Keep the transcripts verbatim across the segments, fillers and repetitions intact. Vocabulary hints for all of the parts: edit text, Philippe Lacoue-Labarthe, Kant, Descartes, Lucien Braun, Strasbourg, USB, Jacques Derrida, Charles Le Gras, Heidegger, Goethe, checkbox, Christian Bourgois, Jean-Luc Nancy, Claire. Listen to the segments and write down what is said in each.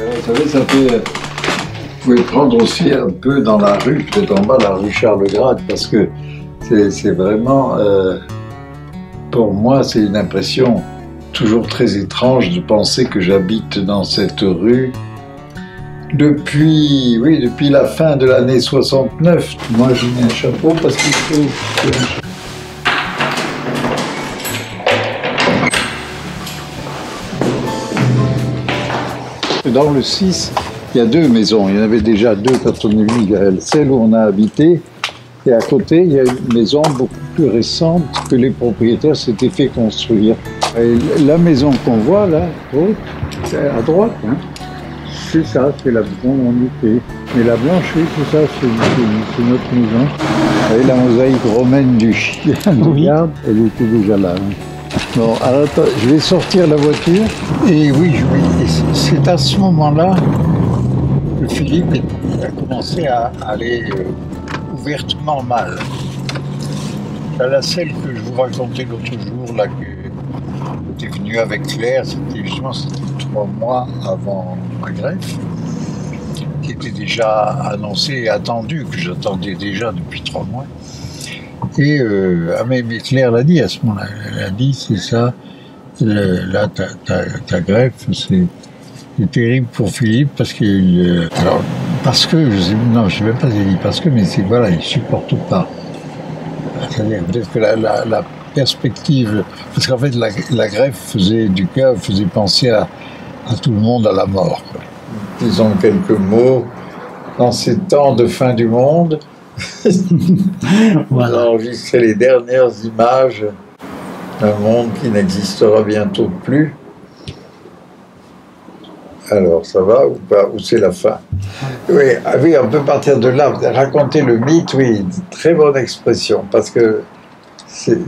Euh, vous savez, ça fait... Vous pouvez prendre aussi un peu dans la rue, peut-être en bas, la rue Charles Le Gras, parce que c'est vraiment... Euh, pour moi, c'est une impression toujours très étrange de penser que j'habite dans cette rue depuis, oui, depuis la fin de l'année soixante-neuf. Moi, je mets un chapeau parce qu'il faut... Dans le six, il y a deux maisons. Il y en avait déjà deux quand on est venu à elle. Celle où on a habité, et à côté, il y a une maison beaucoup plus récente que les propriétaires s'étaient fait construire. Et la maison qu'on voit là, à droite, hein, c'est ça, c'est la maison où on était. Mais la blanche, oui, c'est ça, c'est notre maison. Vous voyez, la mosaïque romaine du chien, regarde, elle était déjà là. Hein. Bon, alors attends, je vais sortir la voiture. Et oui, oui, c'est à ce moment-là que Philippe a commencé à aller ouvertement mal. À la celle que je vous racontais l'autre jour, là, que j'étais venu avec Claire, c'était justement trois mois avant ma greffe, qui était déjà annoncée et attendue, que j'attendais déjà depuis trois mois. Et euh, ah mais, mais Claire l'a dit à ce moment-là, elle a dit, c'est ça, le, là, ta, ta, ta greffe, c'est terrible pour Philippe parce qu'il... Euh, alors, parce que, je sais, non, je ne sais même pas si elle dit parce que, mais c'est, voilà, il ne supporte pas. C'est-à-dire, peut-être que la, la, la perspective... Parce qu'en fait, la, la greffe faisait du cœur, faisait penser à, à tout le monde, à la mort. Disons quelques mots, dans ces temps de fin du monde, voilà. On a enregistré les dernières images d'un monde qui n'existera bientôt plus. Alors, ça va ou pas? Ou c'est la fin? Oui, ah oui, on peut partir de là. Raconter le mythe, oui, très bonne expression, parce que c'est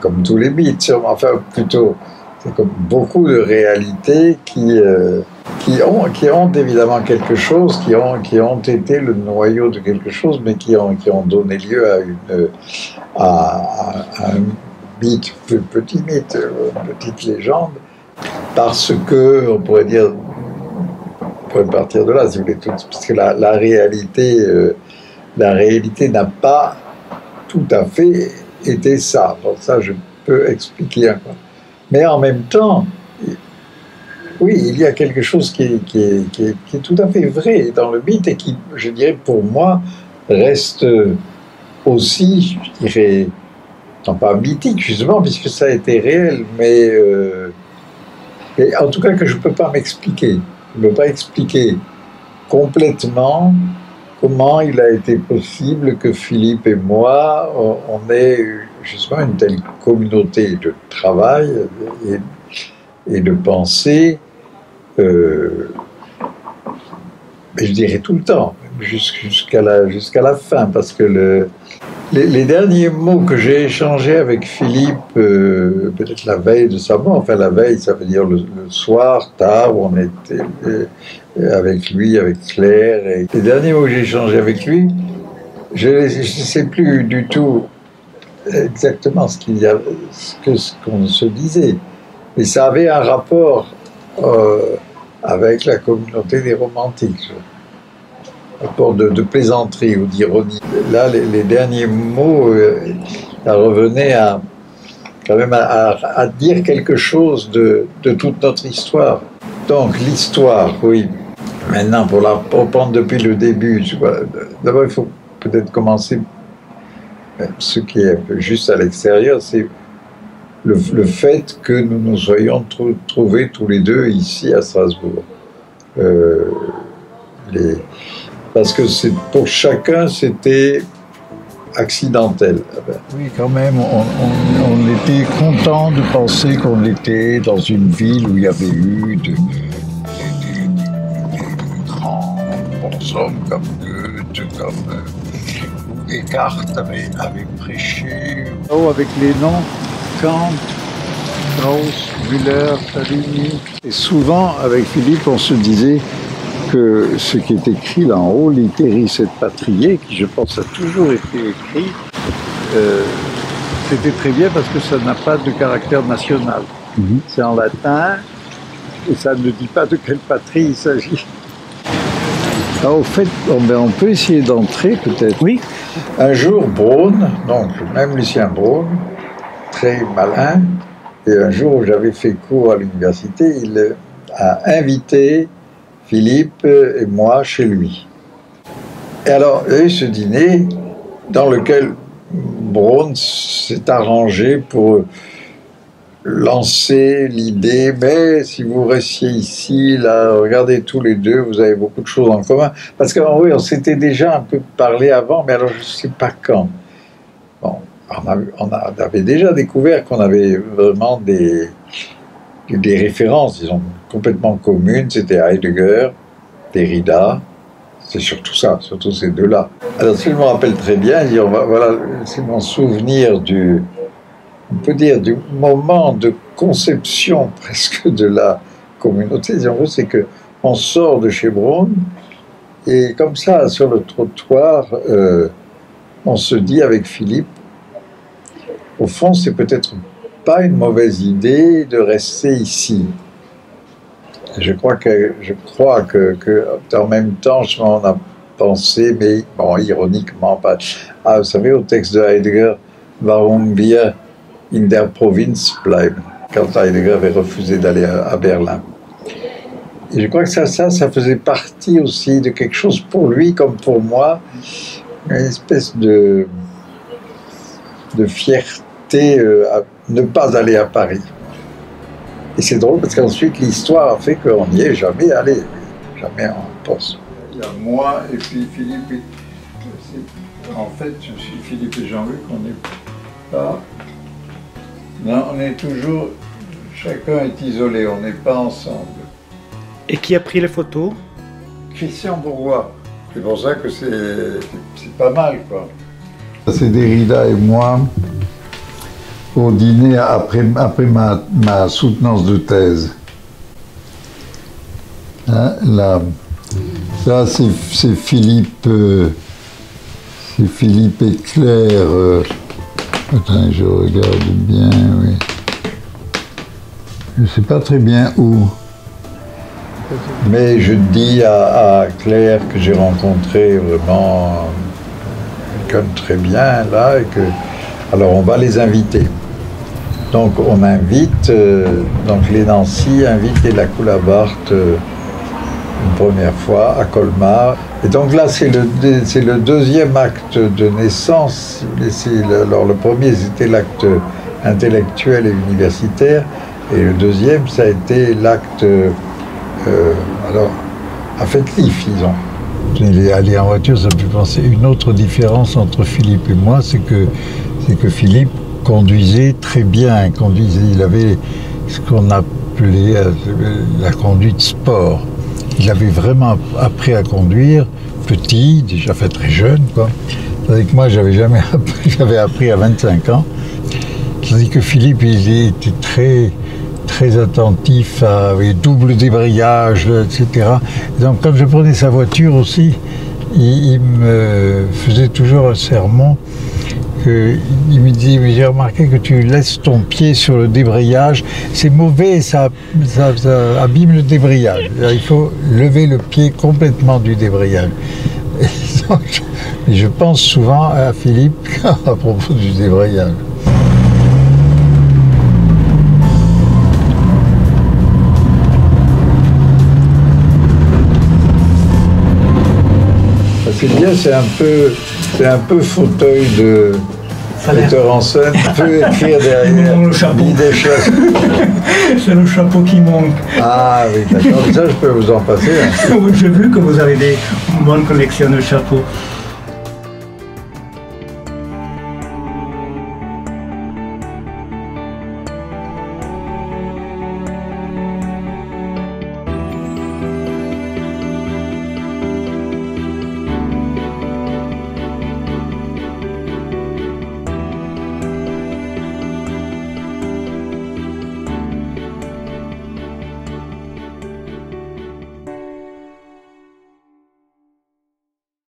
comme tous les mythes, sûrement. Enfin, plutôt, c'est comme beaucoup de réalités qui... Euh, Qui ont, qui ont évidemment quelque chose, qui ont, qui ont été le noyau de quelque chose, mais qui ont, qui ont donné lieu à, une, à, à un mythe, petit mythe, une petite légende, parce que, on pourrait dire, on pourrait partir de là, si vous voulez, tout, parce que la, la réalité, euh, la réalité n'a pas tout à fait été ça. Bon, ça, je peux expliquer encore. Mais en même temps, oui, il y a quelque chose qui est, qui est, qui est, qui est tout à fait vrai dans le mythe et qui, je dirais, pour moi, reste aussi, je dirais, non pas mythique, justement, puisque ça a été réel, mais euh, en tout cas que je ne peux pas m'expliquer. Je ne peux pas expliquer complètement comment il a été possible que Philippe et moi, on ait justement une telle communauté de travail et, et de penser, euh, je dirais tout le temps, jusqu'à la, jusqu'à la fin, parce que le, les, les derniers mots que j'ai échangés avec Philippe, euh, peut-être la veille de sa mort, enfin la veille, ça veut dire le, le soir, tard, on était euh, avec lui, avec Claire, et les derniers mots que j'ai échangés avec lui, je ne sais plus du tout exactement ce qu'il y a, ce que, ce qu'on se disait. Et ça avait un rapport euh, avec la communauté des romantiques, un rapport de, de plaisanterie ou d'ironie. Là, les, les derniers mots euh, revenaient à, quand même à, à, à dire quelque chose de, de toute notre histoire. Donc l'histoire, oui. Maintenant, pour la reprendre depuis le début, d'abord il faut peut-être commencer, ce qui est juste à l'extérieur, c'est... Le, le fait que nous nous soyons tr trouvés tous les deux ici à Strasbourg. Euh, les... Parce que pour chacun, c'était accidentel. Oui, quand même, on, on, on était content de penser qu'on était dans une ville où il y avait eu des de, de, de grands bons hommes comme Goethe, comme Descartes avait, avait prêché. Oh, avec les noms. Kant, Strauss, Müller, Salini. Et souvent, avec Philippe, on se disait que ce qui est écrit là en haut, l'Iteris et Patriae, qui je pense a toujours été écrit, euh, c'était très bien parce que ça n'a pas de caractère national. Mm-hmm. C'est en latin, et ça ne dit pas de quelle patrie il s'agit. Ah, au fait, on, ben, on peut essayer d'entrer peut-être. Oui. Un jour, Braun, donc même Lucien Braun, très malin, et un jour où j'avais fait cours à l'université, il a invité Philippe et moi chez lui. Et alors, il y a eu ce dîner dans lequel Braun s'est arrangé pour lancer l'idée, mais si vous restiez ici, là, regardez tous les deux, vous avez beaucoup de choses en commun. Parce qu'en vrai, on s'était déjà un peu parlé avant, mais alors je ne sais pas quand. Bon, on, a, on, a, on avait déjà découvert qu'on avait vraiment des, des références, disons, complètement communes. C'était Heidegger, Derrida, c'est surtout ça, surtout ces deux-là. Alors si je me rappelle très bien, dire, voilà, c'est mon souvenir du... on peut dire, du moment de conception presque de la communauté, c'est qu'on sort de chez Braun, et comme ça, sur le trottoir, euh, on se dit avec Philippe, au fond, c'est peut-être pas une mauvaise idée de rester ici. Je crois que, je crois que, que en même temps, on a pensé, mais bon, ironiquement, pas. Ah, vous savez, au texte de Heidegger, « Warum wir in der Provinz bleiben », quand Heidegger avait refusé d'aller à Berlin. Et je crois que ça, ça, ça faisait partie aussi de quelque chose pour lui comme pour moi, une espèce de, de fierté à ne pas aller à Paris. Et c'est drôle parce qu'ensuite l'histoire a fait qu'on n'y est jamais allé, jamais on pense. Il y a moi et puis Philippe et... en fait, je suis Philippe et Jean-Luc, on n'est pas... non, on est toujours... chacun est isolé, on n'est pas ensemble. Et qui a pris les photos? Christian Bourgois. C'est pour ça que c'est pas mal, quoi. C'est Derrida et moi au dîner après, après ma, ma soutenance de thèse. Hein, là, là c'est Philippe... Euh, c'est Philippe et Claire... Euh, attends, je regarde bien, oui. Je ne sais pas très bien où. Mais je dis à, à Claire que j'ai rencontré vraiment quelqu'un de très bien, là, et que... alors, on va les inviter. Donc, on invite... Euh, donc, les Nancy invitent les Lacoue-Labarthe euh, une première fois à Colmar. Et donc là, c'est le, le deuxième acte de naissance. Alors le premier, c'était l'acte intellectuel et universitaire. Et le deuxième, ça a été l'acte, euh, alors, affectif, disons. Aller, aller en voiture, ça me fait penser. Une autre différence entre Philippe et moi, c'est que, que Philippe conduisait très bien. Conduisait, il avait ce qu'on appelait la conduite sport. Il avait vraiment appris à conduire, petit, déjà fait très jeune, quoi. Tandis que moi, j'avais jamais appris, j'avais appris à vingt-cinq ans. Tandis que Philippe, il était très, très attentif à double débrayage, et cetera. Et donc, quand je prenais sa voiture aussi, il, il me faisait toujours un sermon. Que, il me dit, mais j'ai remarqué que tu laisses ton pied sur le débrayage, c'est mauvais, ça, ça, ça abîme le débrayage. Alors, il faut lever le pied complètement du débrayage. Et donc, je pense souvent à Philippe à propos du débrayage. C'est bien, c'est un peu, c'est un peu fauteuil de metteur en scène. On peut écrire derrière. Non, le chapeau. C'est le chapeau qui manque. Ah oui, d'accord. Ça, je peux vous en passer. Hein. J'ai vu que vous avez des bonnes collections de chapeaux.